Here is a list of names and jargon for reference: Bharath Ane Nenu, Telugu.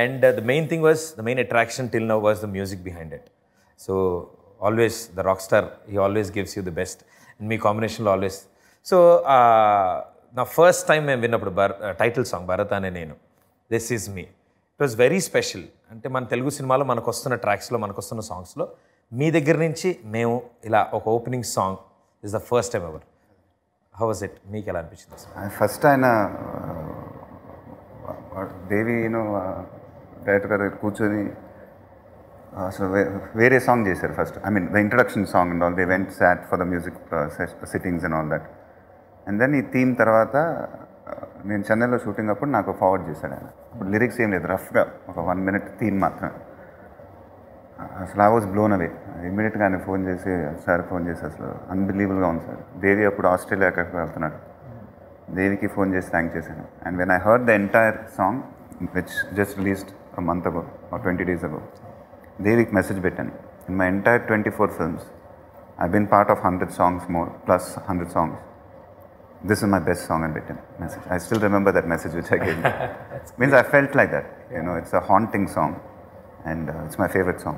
And the main thing was, the main attraction till now was the music behind it. So always the rock star, he always gives you the best. And me combination always. So now first time I win up the title song, Bharath Ane Nenu. This is me. It was very special. Ante man Telugu cinema lo manaku vastunna tracks lo manaku vastunna songs lo mee daggara nunchi memu ila oka opening song is the first time ever. How was it? Meek ela anpichindi sir? First ayina Devi director garu కూర్చొని అసలు వేరే song చేశారు first. I mean the introduction song and all, they went sat for the music sittings and all that. And then ఈ theme తర్వాత నేను చెన్నైలో shooting అప్పుడు నాకు ఫార్వర్డ్ చేశాడు ఆయన. అప్పుడు లిరిక్స్ ఏం లేదు, రఫ్గా ఒక 1 minute థీమ్ మాత్రమే. అసలు ఐ వాజ్ బ్లోన్ అవే. ఇమ్మీడియట్గా ఆయన ఫోన్ చేసి, సార్ ఫోన్ చేసి అసలు అన్బిలీవబుల్గా ఉంది సార్. దేవి అప్పుడు ఆస్ట్రేలియాకి వెళ్తున్నాడు. దేవికి ఫోన్ చేసి థ్యాంక్ చేశాను. And when I heard the entire song which just released a month about or 20 days ago, దేవికి మెసేజ్ పెట్టాను. In my entire 24 films, I been part of 100 songs more, plus 100 songs. This is my best song and written message. I still remember that message which I gave. Means I felt like that. Yeah. It's a haunting song and it's my favorite song.